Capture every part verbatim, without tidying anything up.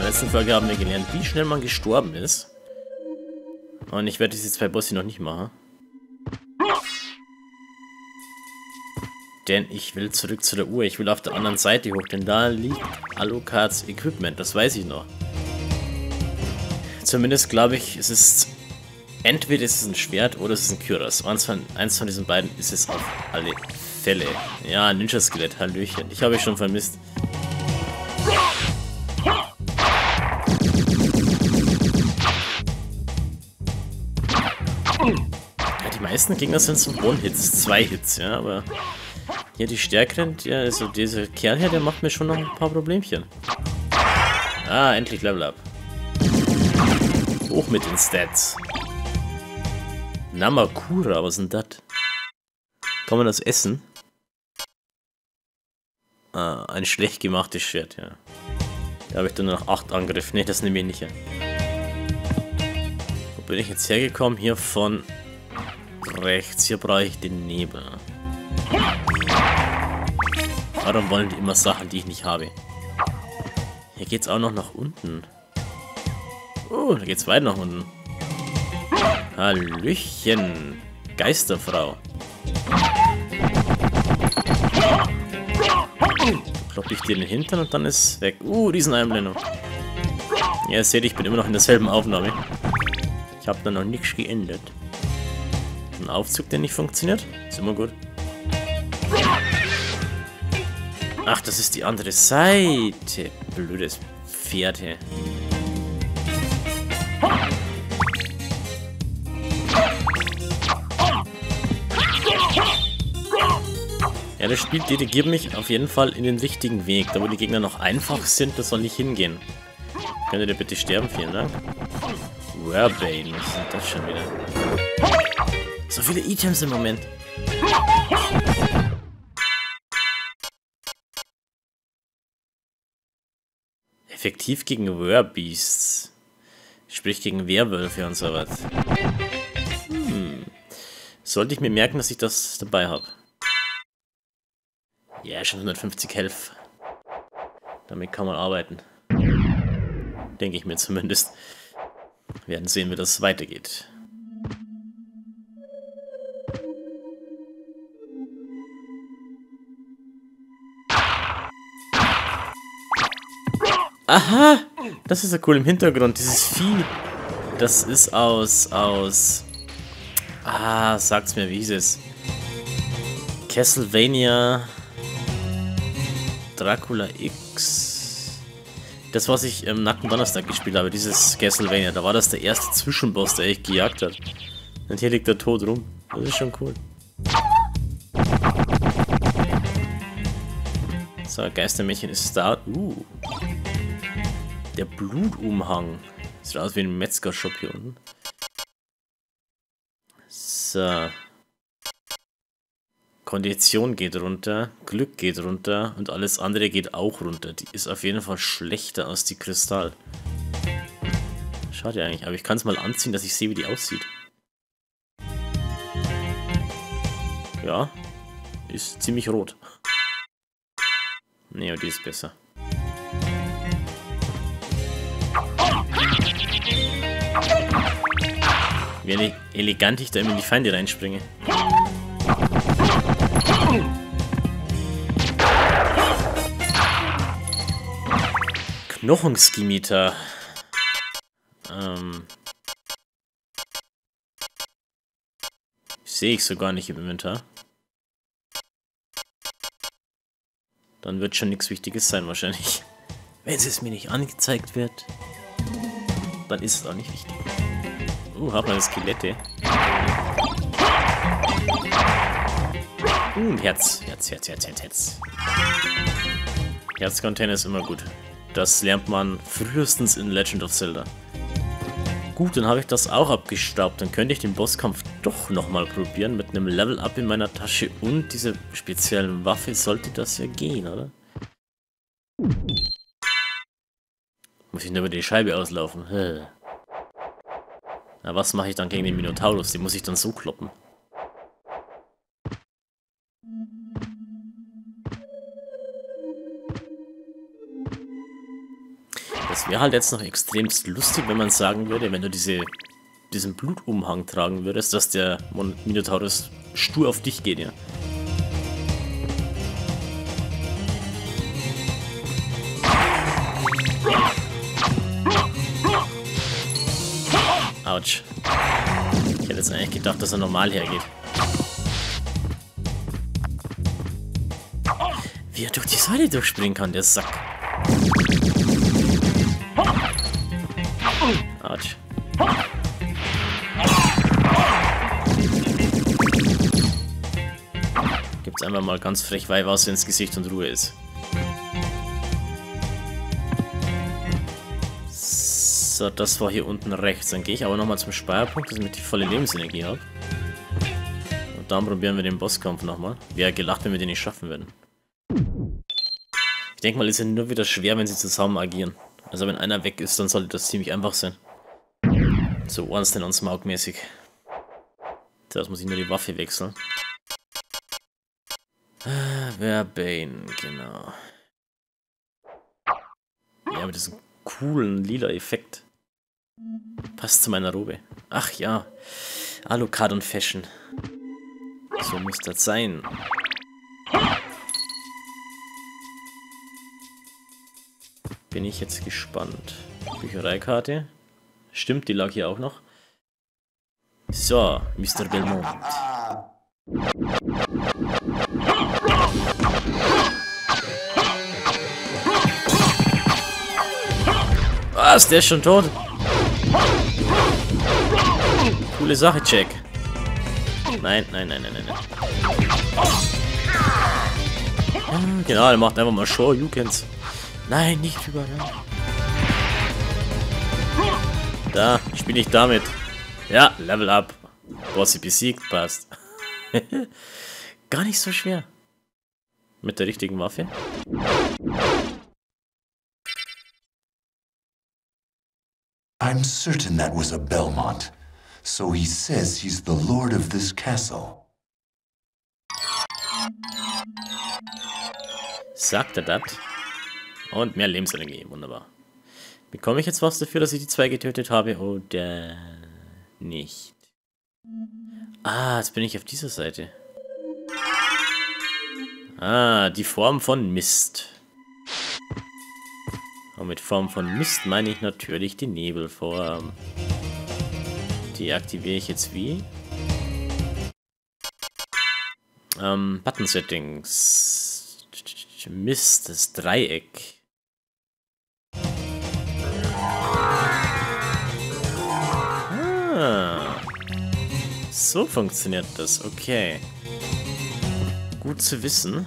In der letzten Folge haben wir gelernt, wie schnell man gestorben ist. Und ich werde diese zwei Bosse noch nicht machen. Denn ich will zurück zu der Uhr. Ich will auf der anderen Seite hoch, denn da liegt Alucards Equipment. Das weiß ich noch. Zumindest glaube ich, es ist... Entweder ist es ein Schwert oder es ist ein Küras. Eins von, eins von diesen beiden ist es auf alle Fälle. Ja, Ninja-Skelett, hallöchen. Ich habe es schon vermisst. Ja, die meisten Gegner sind so One-Hits, Zwei-Hits, ja, aber... Hier die Stärkeren, ja, also dieser Kerl hier, der macht mir schon noch ein paar Problemchen. Ah, endlich Level Up. Hoch mit den Stats. Namakura, was ist denn das? Kann man das essen? Ah, ein schlecht gemachtes Schwert, ja. Da habe ich dann nur noch acht Angriffe. Ne, das nehme ich nicht her. Wo bin ich jetzt hergekommen? Hier von rechts. Hier brauche ich den Nebel. Warum wollen die immer Sachen, die ich nicht habe? Hier geht's auch noch nach unten. Oh, da geht's weit nach unten. Hallöchen, Geisterfrau. Klopp ich dir den Hintern und dann ist weg. Uh, Rieseneinblendung. Ja, seht ihr, ich bin immer noch in derselben Aufnahme. Ich habe da noch nichts geändert. Ein Aufzug, der nicht funktioniert? Ist immer gut. Ach, das ist die andere Seite. Blödes Pferd hier. Ja, das Spiel dirigiert mich auf jeden Fall in den richtigen Weg. Da wo die Gegner noch einfach sind, da soll ich hingehen. Könnt ihr bitte sterben, vielen Dank. Werebane, was ist das schon wieder? So viele Items im Moment. Effektiv gegen Werebeasts. Sprich gegen Werwölfe und so was. Hm. Sollte ich mir merken, dass ich das dabei habe. Ja, yeah, schon hundertfünfzig Health. Damit kann man arbeiten. Denke ich mir zumindest. Wir werden sehen, wie das weitergeht. Aha! Das ist ja cool im Hintergrund. Dieses Vieh. Das ist aus... aus... Ah, sagt's mir, wie hieß es? Castlevania... Dracula X. Das, was ich am Nackten Donnerstag gespielt habe, dieses Castlevania, da war das der erste Zwischenboss, der echt gejagt hat. Und hier liegt der Tod rum. Das ist schon cool. So, Geistermädchen ist da. Uh. Der Blutumhang. Sieht aus wie ein Metzgershop hier unten. So. Kondition geht runter, Glück geht runter und alles andere geht auch runter. Die ist auf jeden Fall schlechter als die Kristall. Schade eigentlich, aber ich kann es mal anziehen, dass ich sehe, wie die aussieht. Ja, ist ziemlich rot. Ne, die ist besser. Wie ele- elegant ich da immer in die Feinde reinspringe. Knochenskimiter. Ähm. Sehe ich sogar nicht im Inventar. Dann wird schon nichts Wichtiges sein wahrscheinlich. Wenn es mir nicht angezeigt wird, dann ist es auch nicht wichtig. Uh, hab mal das Skelette. Uh, Herz, Herz, Herz, Herz, Herz, Herz. Herzcontainer ist immer gut. Das lernt man frühestens in Legend of Zelda. Gut, dann habe ich das auch abgestaubt. Dann könnte ich den Bosskampf doch nochmal probieren mit einem Level-Up in meiner Tasche und dieser speziellen Waffe. Sollte das ja gehen, oder? Muss ich nur über die Scheibe auslaufen. Hm. Na, was mache ich dann gegen den Minotaurus? Den muss ich dann so kloppen. Das wäre halt jetzt noch extremst lustig, wenn man sagen würde, wenn du diese, diesen Blutumhang tragen würdest, dass der Minotaurus stur auf dich geht, ja. Autsch. Ich hätte jetzt eigentlich gedacht, dass er normal hergeht. Wie er durch die Säule durchspringen kann, der Sack. Autsch. Gibt's einmal mal ganz frech Weihwasser ins Gesicht und Ruhe ist. So, das war hier unten rechts. Dann gehe ich aber nochmal zum Speierpunkt, damit ich volle Lebensenergie habe. Und dann probieren wir den Bosskampf nochmal. Wäre gelacht, wenn wir den nicht schaffen würden. Ich denke mal, es ist ja nur wieder schwer, wenn sie zusammen agieren. Also wenn einer weg ist, dann sollte das ziemlich einfach sein. So Ornstein und Smaug mäßig. Zuerst muss ich nur die Waffe wechseln. Ah, Verbane, genau. Ja, mit diesem coolen lila Effekt. Passt zu meiner Robe. Ach ja. Alucard und Fashion. So muss das sein. Bin ich jetzt gespannt. Büchereikarte. Stimmt, die lag hier auch noch. So, Mister Belmont. Was? Der ist schon tot? Coole Sache, Jack. Nein, nein, nein, nein, nein, nein. Genau, der macht einfach mal Show, Jukens. Nein, nicht über. Da, spiele ich damit. Ja, Level Up. Bosse besiegt, passt. Gar nicht so schwer. Mit der richtigen Waffe. I'm certain that was a Belmont. So he says he's the lord of this castle. Sagt er das? Und mehr Lebensenergie, wunderbar. Bekomme ich jetzt was dafür, dass ich die zwei getötet habe oder nicht? Ah, jetzt bin ich auf dieser Seite. Ah, die Form von Mist. Und mit Form von Mist meine ich natürlich die Nebelform. Die aktiviere ich jetzt wie? Ähm, Button Settings. Mist, das Dreieck. So funktioniert das, okay. Gut zu wissen.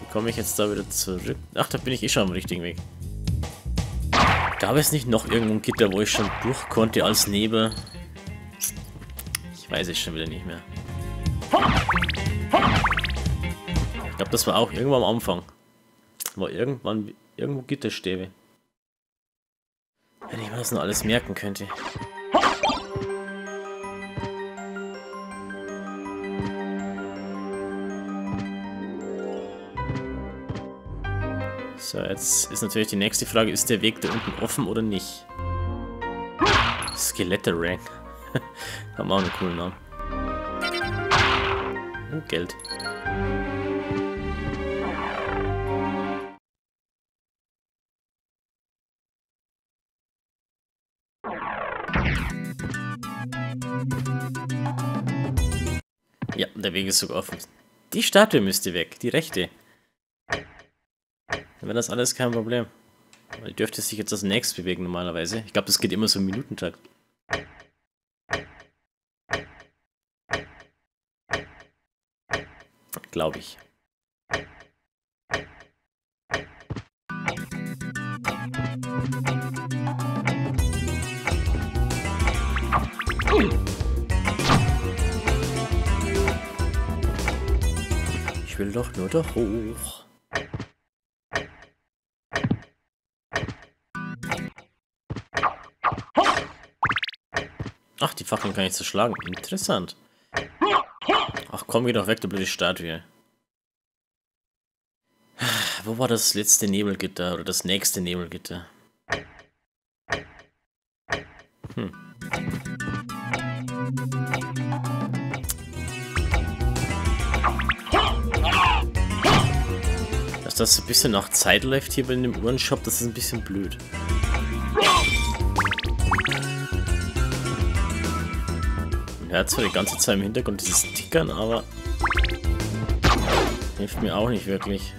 Wie komme ich jetzt da wieder zurück? Ach, da bin ich eh schon am richtigen Weg. Gab es nicht noch irgendein Gitter, wo ich schon durch konnte als Nebel? Ich weiß es schon wieder nicht mehr. Ich glaube, das war auch irgendwo am Anfang. War irgendwann irgendwo Gitterstäbe. Wenn ich mir das noch alles merken könnte. So, jetzt ist natürlich die nächste Frage, ist der Weg da unten offen oder nicht? Skelette-Rank. Haben auch einen coolen Namen. Oh, Geld. Ja, der Weg ist sogar offen. Die Statue müsste weg, die rechte. Dann wäre das alles kein Problem. Weil ich dürfte sich jetzt das nächste bewegen normalerweise. Ich glaube, das geht immer so im Minutentakt. Glaube ich. Ich will doch nur da hoch. Ach, die Fackeln kann ich zerschlagen. Interessant. Ach komm, geh doch weg, du blöde Statue. Wo war das letzte Nebelgitter oder das nächste Nebelgitter? Hm. Dass das ein bisschen nach Zeit läuft hier bei dem Uhrenshop, das ist ein bisschen blöd. Man hört zwar die ganze Zeit im Hintergrund dieses Tickern, aber hilft mir auch nicht wirklich.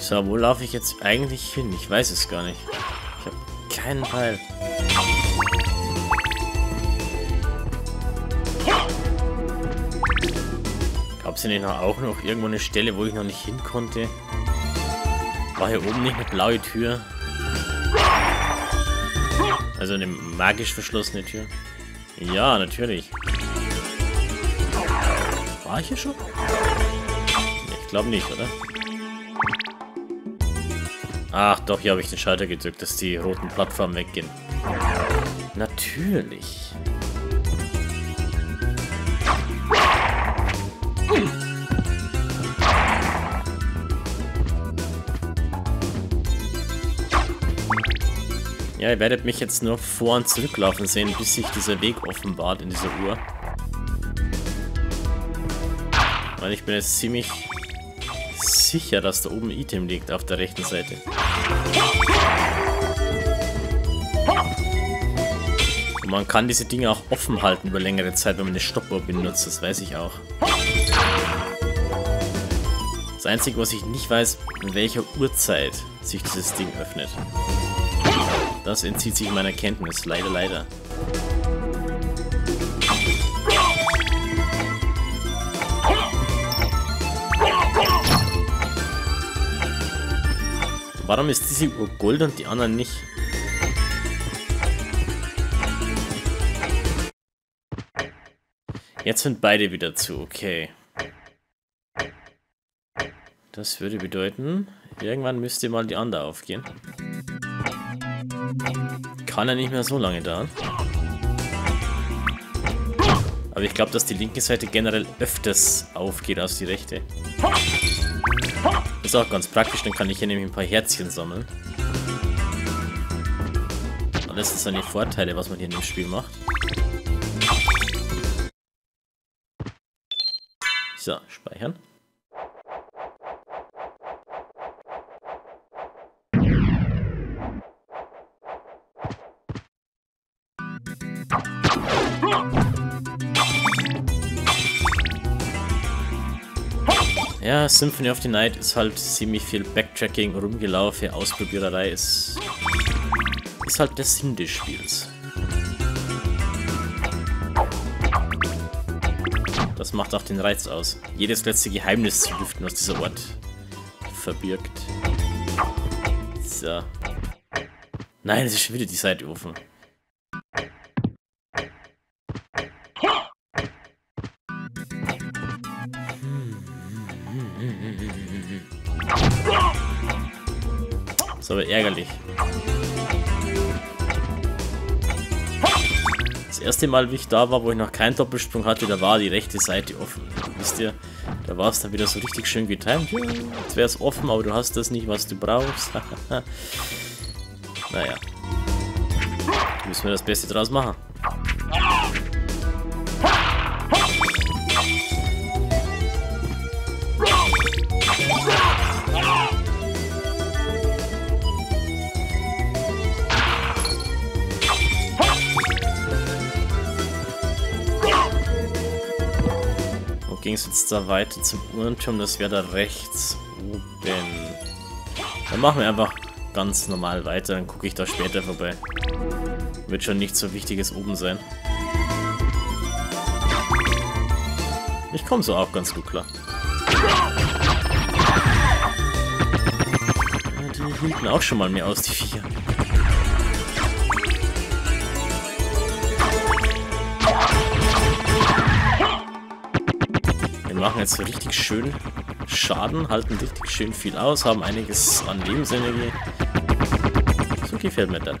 So, wo laufe ich jetzt eigentlich hin? Ich weiß es gar nicht. Ich habe keinen Fall. Gab es denn auch noch irgendwo eine Stelle, wo ich noch nicht hin konnte? War hier oben nicht eine blaue Tür? Also eine magisch verschlossene Tür? Ja, natürlich. War ich hier schon? Ich glaube nicht, oder? Ach doch, hier habe ich den Schalter gedrückt, dass die roten Plattformen weggehen. Natürlich. Ja, ihr werdet mich jetzt nur vor- und zurücklaufen sehen, bis sich dieser Weg offenbart in dieser Uhr. Weil ich bin jetzt ziemlich sicher, dass da oben ein Item liegt auf der rechten Seite. Und man kann diese Dinge auch offen halten über längere Zeit, wenn man eine Stoppuhr benutzt, das weiß ich auch. Das Einzige, was ich nicht weiß, in welcher Uhrzeit sich dieses Ding öffnet. Das entzieht sich meiner Kenntnis, leider, leider. Warum ist diese Uhr gold und die anderen nicht? Jetzt sind beide wieder zu, okay. Das würde bedeuten, irgendwann müsste mal die andere aufgehen. Kann ja nicht mehr so lange dauern. Aber ich glaube, dass die linke Seite generell öfters aufgeht als die rechte. Ist auch ganz praktisch, dann kann ich hier nämlich ein paar Herzchen sammeln. Und das sind dann die Vorteile, was man hier in dem Spiel macht. So, speichern. Ja, Symphony of the Night ist halt ziemlich viel Backtracking, Rumgelaufe, Ausprobiererei, ist, ist halt der Sinn des Spiels. Das macht auch den Reiz aus. Jedes letzte Geheimnis zu lüften, was dieser Ort verbirgt. So. Nein, es ist schon wieder die Seite offen. Ist aber ärgerlich. Das erste Mal, wie ich da war, wo ich noch keinen Doppelsprung hatte, da war die rechte Seite offen. Wisst ihr, da war es dann wieder so richtig schön getimt. Jetzt wäre es offen, aber du hast das nicht, was du brauchst. Naja. Müssen wir das Beste draus machen. Ging es jetzt da weiter zum Uhrenturm, das wäre da rechts oben. Dann machen wir einfach ganz normal weiter, dann gucke ich da später vorbei. Wird schon nichts so Wichtiges oben sein. Ich komme so auch ganz gut klar. Die hielten auch schon mal mehr aus, die Viecher. Wir machen jetzt so richtig schön Schaden, halten richtig schön viel aus, haben einiges an Lebensenergie. So gefällt mir das.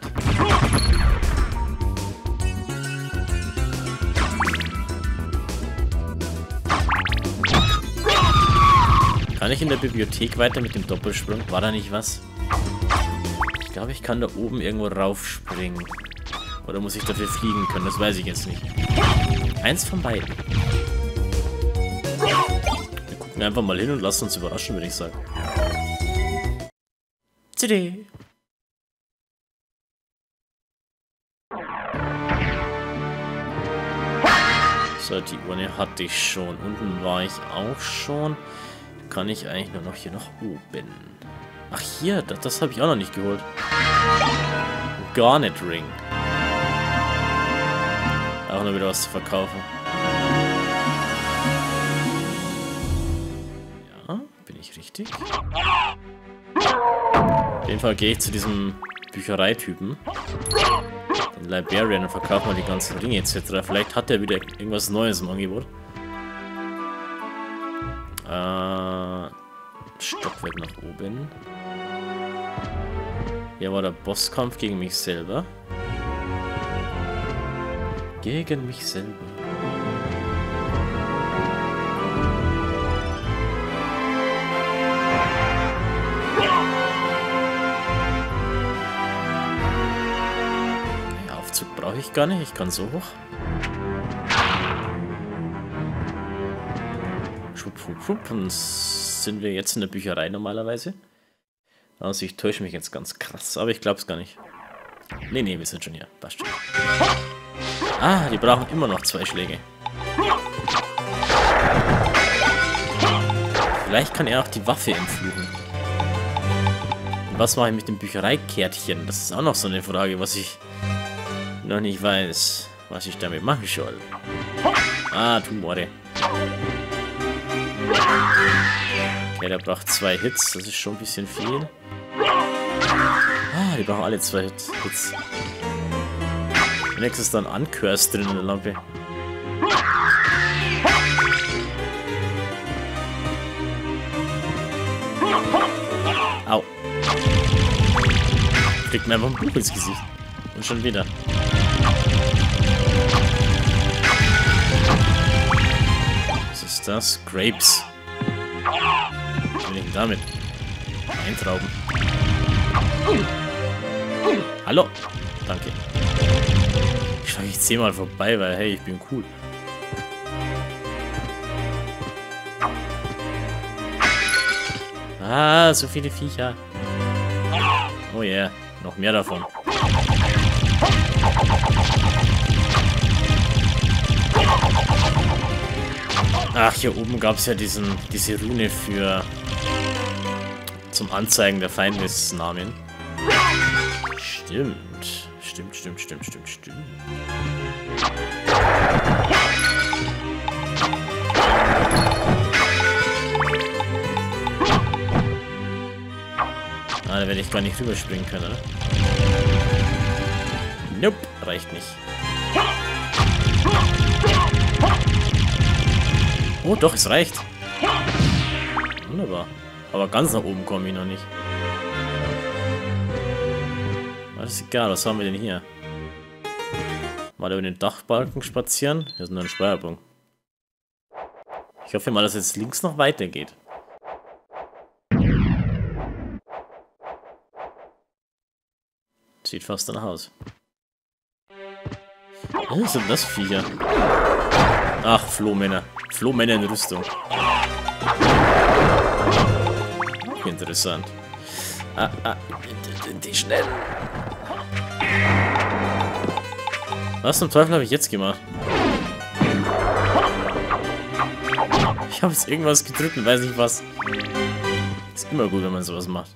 Kann ich in der Bibliothek weiter mit dem Doppelsprung? War da nicht was? Ich glaube, ich kann da oben irgendwo raufspringen. Oder muss ich dafür fliegen können? Das weiß ich jetzt nicht. Eins von beiden. Wir gucken einfach mal hin und lassen uns überraschen, würde ich sagen. C D. So, die Urne hatte ich schon. Unten war ich auch schon. Kann ich eigentlich nur noch hier nach oben? Ach hier, das, das habe ich auch noch nicht geholt. Garnet Ring. Auch noch wieder was zu verkaufen. Ja, bin ich richtig? Auf jeden Fall gehe ich zu diesem Büchereitypen. Den Librarian und verkaufe mal die ganzen Ringe et cetera. Vielleicht hat er wieder irgendwas Neues im Angebot. Äh, Stockwerk nach oben. Hier war der Bosskampf gegen mich selber. Gegen mich selber. Ja, Aufzug brauche ich gar nicht, ich kann so hoch. Und sind wir jetzt in der Bücherei normalerweise? Also ich täusche mich jetzt ganz krass, aber ich glaube es gar nicht. Nee, nee, wir sind schon hier. Passt schon. Ah, die brauchen immer noch zwei Schläge. Vielleicht kann er auch die Waffe entfluchen. Und was mache ich mit dem Büchereikärtchen? Das ist auch noch so eine Frage, was ich noch nicht weiß, was ich damit machen soll. Ah, Tumore. Okay, der braucht zwei Hits, das ist schon ein bisschen viel. Ah, die brauchen alle zwei Hits. Nächstes ist dann Uncurse drin in der Lampe. Au. Kriegt mir einfach ein Buch ins Gesicht. Und schon wieder. Was ist das? Grapes. Was will ich denn damit? Eintrauben. Hallo. Danke. Ich schaue ich zehnmal vorbei, weil hey, ich bin cool. Ah, so viele Viecher. Oh yeah, noch mehr davon. Ach, hier oben gab es ja diesen, diese Rune für zum Anzeigen der Feindesnamen. Stimmt. Stimmt, stimmt, stimmt, stimmt, stimmt. Ah, da werde ich gar nicht rüberspringen können, oder? Nope, reicht nicht. Oh, doch, es reicht. Wunderbar. Aber ganz nach oben komme ich noch nicht. Das ist egal, was haben wir denn hier? Mal über den Dachbalken spazieren. Hier ist nur ein Steuerpunkt. Ich hoffe mal, dass es jetzt links noch weitergeht. Sieht fast danach aus. Was sind das Viecher? Ach, Flohmänner. Flohmänner in Rüstung. Interessant. Ah, ah, die schnell. Was zum Teufel habe ich jetzt gemacht? Ich habe jetzt irgendwas gedrückt und weiß nicht was. Ist immer gut, wenn man sowas macht.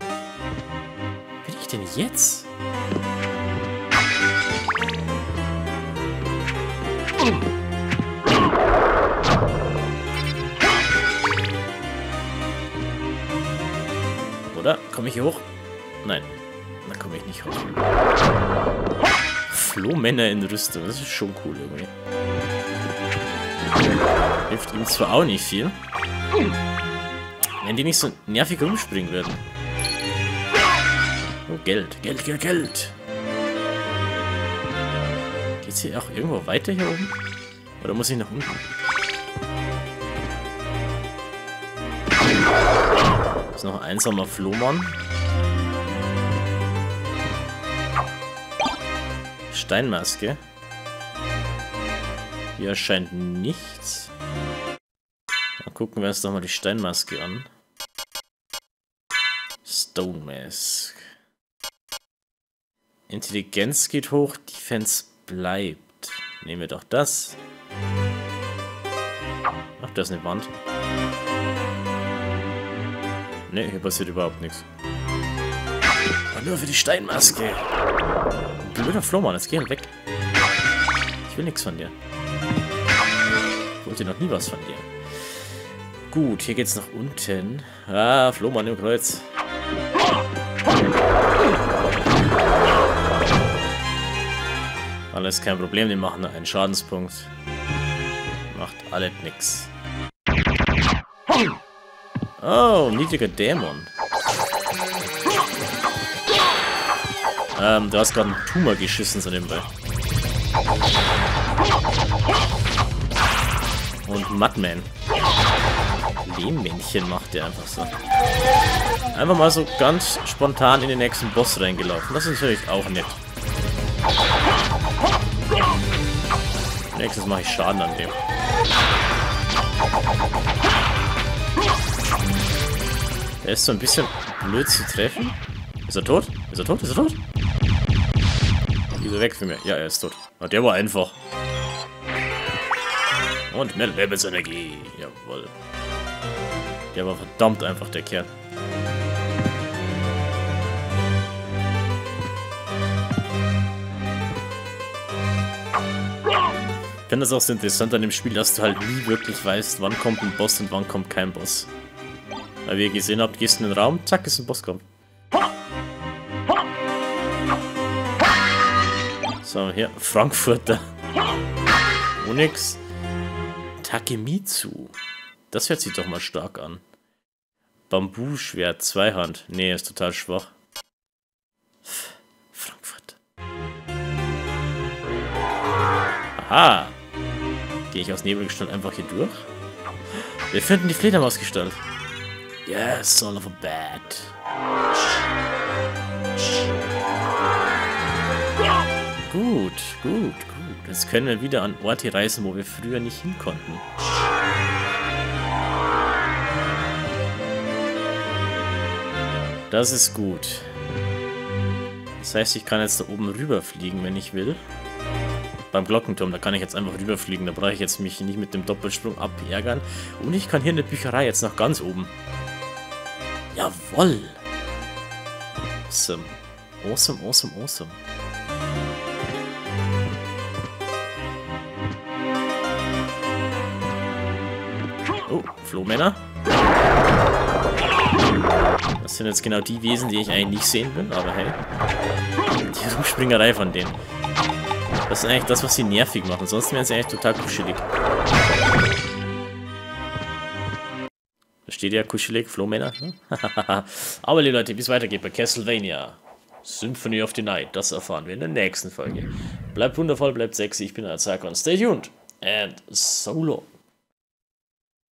Bin ich denn jetzt? Oder? Komme ich hier hoch? Nein. Da komme ich nicht hoch. Flohmänner in Rüstung. Das ist schon cool irgendwie. Hilft ihm zwar auch nicht viel. Wenn die nicht so nervig rumspringen würden. Oh, Geld, Geld, Geld, Geld. Geht's hier auch irgendwo weiter hier oben? Oder muss ich nach unten? Ist noch ein einsamer Flohmann. Steinmaske. Hier erscheint nichts. Dann gucken wir uns doch mal die Steinmaske an. Stone Mask. Intelligenz geht hoch, Defense bleibt. Nehmen wir doch das. Ach, da ist eine Wand. Ne, hier passiert überhaupt nichts. Aber nur für die Steinmaske. Blöder Flohmann, jetzt geh halt weg. Ich will nichts von dir. Ich wollte noch nie was von dir. Gut, hier geht's nach unten. Ah, Flohmann im Kreuz. Alles kein Problem, die machen einen Schadenspunkt. Macht alles nix. Oh, niedriger Dämon. Ähm, du hast gerade einen Tumor geschissen zu dem Ball. Und Madman. Lehmmännchen macht der einfach so. Einfach mal so ganz spontan in den nächsten Boss reingelaufen. Das ist natürlich auch nett. Nächstes mache ich Schaden an dem. Der ist so ein bisschen blöd zu treffen. Ist er tot? Ist er tot? Ist er tot? Ist er weg von mir? Ja, er ist tot. Ah, der war einfach. Und mehr Lebensenergie. Jawohl. Der war verdammt einfach, der Kerl. Ich finde das auch so interessant an dem Spiel, dass du halt nie wirklich weißt, wann kommt ein Boss und wann kommt kein Boss. Weil wie ihr gesehen habt, gehst du in den Raum, zack, ist ein Boss kommt. So, hier, Frankfurter. Onyx. Takemitsu. Das hört sich doch mal stark an. Bambuschwert, Zweihand. Nee, ist total schwach. Frankfurt. Aha. Gehe ich aus Nebelgestalt einfach hier durch? Wir finden die Fledermausgestalt. Yes, all of a bad. Gut, gut, gut. Jetzt können wir wieder an Orte reisen, wo wir früher nicht hin konnten. Das ist gut. Das heißt, ich kann jetzt da oben rüberfliegen, wenn ich will. Beim Glockenturm, da kann ich jetzt einfach rüberfliegen. Da brauche ich jetzt mich nicht mit dem Doppelsprung abärgern. Und ich kann hier in der Bücherei jetzt nach ganz oben. Jawoll! Awesome. Awesome, awesome, awesome. Oh, Flohmänner. Das sind jetzt genau die Wesen, die ich eigentlich nicht sehen will, aber hey. Die Rumspringerei von denen. Das ist eigentlich das, was sie nervig machen. Sonst wären sie eigentlich total kuschelig. Da steht ja kuschelig, Flohmänner. Aber liebe Leute, wie es weitergeht bei Castlevania. Symphony of the Night. Das erfahren wir in der nächsten Folge. Bleibt wundervoll, bleibt sexy. Ich bin Azaka und stay tuned. And so long.